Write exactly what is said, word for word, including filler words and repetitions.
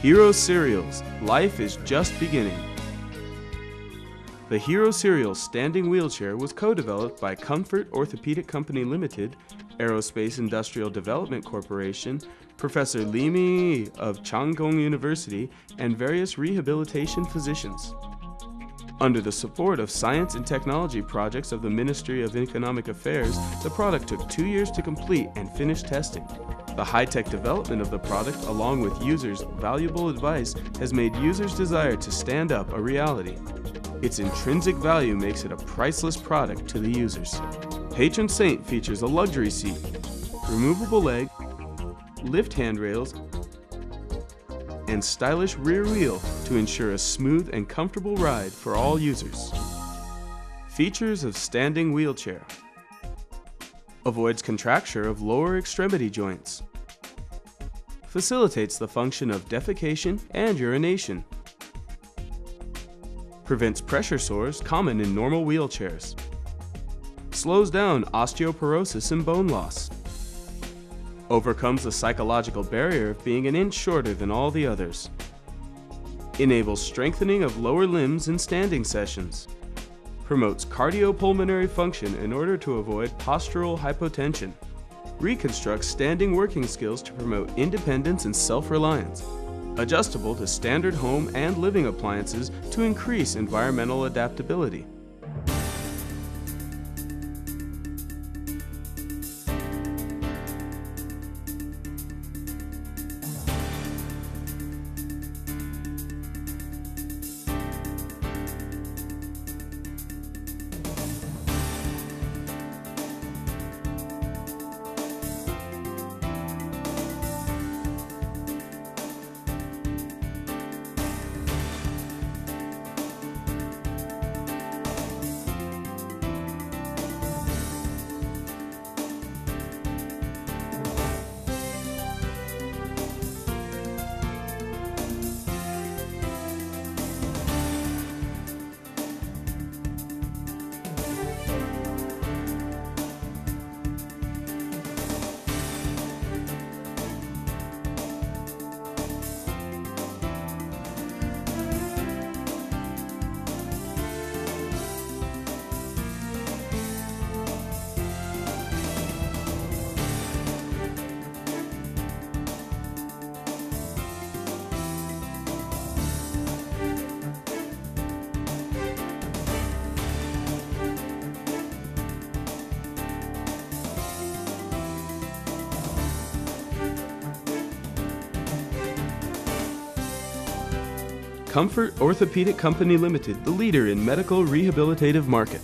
Hero Cereals, life is just beginning. The Hero Serial Standing Wheelchair was co-developed by Comfort Orthopedic Company Limited, Aerospace Industrial Development Corporation, Professor Li Ming-yi of Chang Gung University, and various rehabilitation physicians. Under the support of science and technology projects of the Ministry of Economic Affairs, the product took two years to complete and finish testing. The high-tech development of the product, along with users' valuable advice, has made users' desire to stand up a reality. Its intrinsic value makes it a priceless product to the users. Patron Saint features a luxury seat, removable leg, lift handrails, and stylish rear wheel to ensure a smooth and comfortable ride for all users. Features of standing wheelchair: avoids contracture of lower extremity joints, facilitates the function of defecation and urination, prevents pressure sores common in normal wheelchairs, slows down osteoporosis and bone loss, overcomes the psychological barrier of being an inch shorter than all the others, enables strengthening of lower limbs in standing sessions, promotes cardiopulmonary function in order to avoid postural hypotension, reconstructs standing working skills to promote independence and self-reliance, adjustable to standard home and living appliances to increase environmental adaptability. Comfort Orthopedic Company Limited, the leader in medical rehabilitative market.